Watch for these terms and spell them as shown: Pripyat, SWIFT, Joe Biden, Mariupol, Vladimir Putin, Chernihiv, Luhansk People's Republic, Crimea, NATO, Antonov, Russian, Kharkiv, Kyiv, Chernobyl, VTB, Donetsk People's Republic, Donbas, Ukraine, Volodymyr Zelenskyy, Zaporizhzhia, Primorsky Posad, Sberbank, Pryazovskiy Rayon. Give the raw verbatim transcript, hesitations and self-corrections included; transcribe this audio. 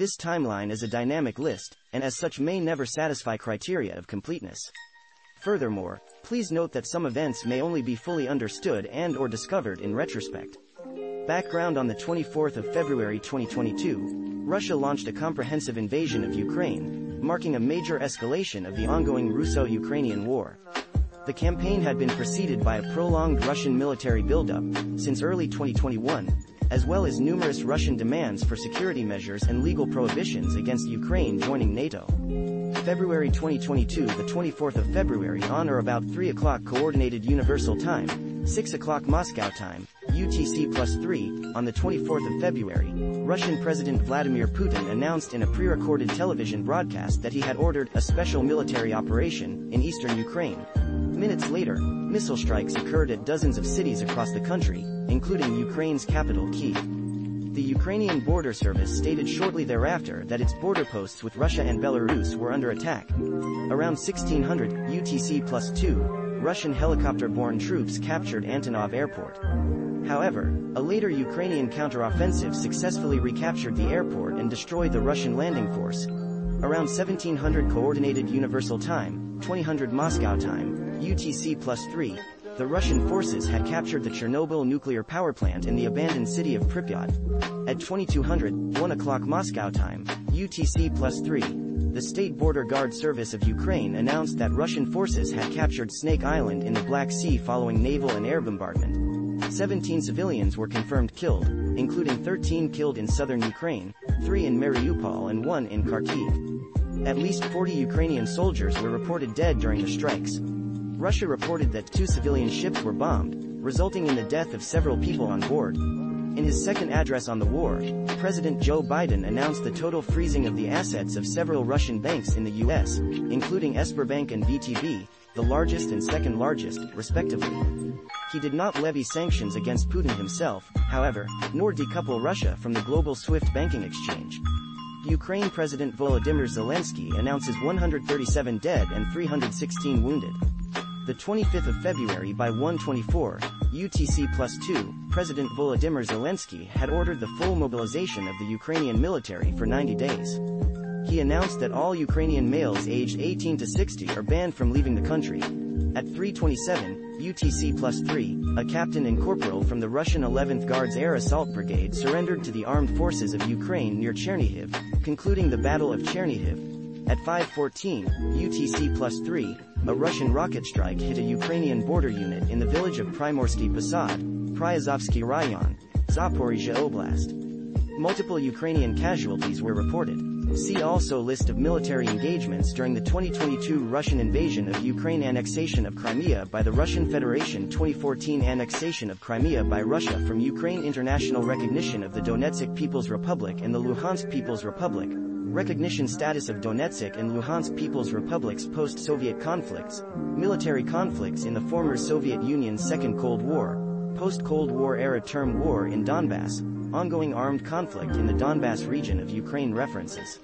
This timeline is a dynamic list, and as such may never satisfy criteria of completeness. Furthermore, please note that some events may only be fully understood and or discovered in retrospect. Background: on the twenty-fourth of February twenty twenty-two, Russia launched a comprehensive invasion of Ukraine, marking a major escalation of the ongoing Russo-Ukrainian war. The campaign had been preceded by a prolonged Russian military buildup since early twenty twenty-one, as well as numerous Russian demands for security measures and legal prohibitions against Ukraine joining NATO. February twenty twenty-two. The twenty-fourth of February, on or about three o'clock Coordinated Universal Time, six o'clock Moscow Time, U T C plus three, on the twenty-fourth of February, Russian President Vladimir Putin announced in a pre-recorded television broadcast that he had ordered a special military operation in eastern Ukraine. Minutes later, missile strikes occurred at dozens of cities across the country, including Ukraine's capital Kyiv. The Ukrainian Border Service stated shortly thereafter that its border posts with Russia and Belarus were under attack. Around sixteen hundred, U T C plus two, Russian helicopter-borne troops captured Antonov Airport. However, a later Ukrainian counteroffensive successfully recaptured the airport and destroyed the Russian landing force. Around seventeen hundred Coordinated Universal Time, twenty hundred Moscow Time, U T C plus three, the Russian forces had captured the Chernobyl nuclear power plant in the abandoned city of Pripyat. At twenty-two hundred, one o'clock Moscow time, U T C plus three, the State Border Guard Service of Ukraine announced that Russian forces had captured Snake Island in the Black Sea following naval and air bombardment. seventeen civilians were confirmed killed, including thirteen killed in southern Ukraine, three in Mariupol and one in Kharkiv. At least forty Ukrainian soldiers were reported dead during the strikes. Russia reported that two civilian ships were bombed, resulting in the death of several people on board. In his second address on the war, President Joe Biden announced the total freezing of the assets of several Russian banks in the U S, including Sberbank and V T B, the largest and second largest, respectively. He did not levy sanctions against Putin himself, however, nor decouple Russia from the global SWIFT banking exchange. Ukraine President Volodymyr Zelenskyy announces one hundred thirty-seven dead and three hundred sixteen wounded. The twenty-fifth of February, by one twenty-four, U T C plus two, President Volodymyr Zelenskyy had ordered the full mobilization of the Ukrainian military for ninety days. He announced that all Ukrainian males aged eighteen to sixty are banned from leaving the country. At three twenty-seven, U T C plus three, a captain and corporal from the Russian eleventh Guards Air Assault Brigade surrendered to the armed forces of Ukraine near Chernihiv, concluding the Battle of Chernihiv. At five fourteen, U T C plus three, a Russian rocket strike hit a Ukrainian border unit in the village of Primorsky Posad, Pryazovskiy Rayon, Zaporizhzhia Oblast. Multiple Ukrainian casualties were reported. See also list of military engagements during the twenty twenty-two Russian invasion of Ukraine, annexation of Crimea by the Russian Federation, twenty fourteen annexation of Crimea by Russia from Ukraine, international recognition of the Donetsk People's Republic and the Luhansk People's Republic, recognition status of Donetsk and Luhansk People's Republics, post-Soviet conflicts, military conflicts in the former Soviet Union's Second Cold War, post-Cold War era term war in Donbas, ongoing armed conflict in the Donbas region of Ukraine. References.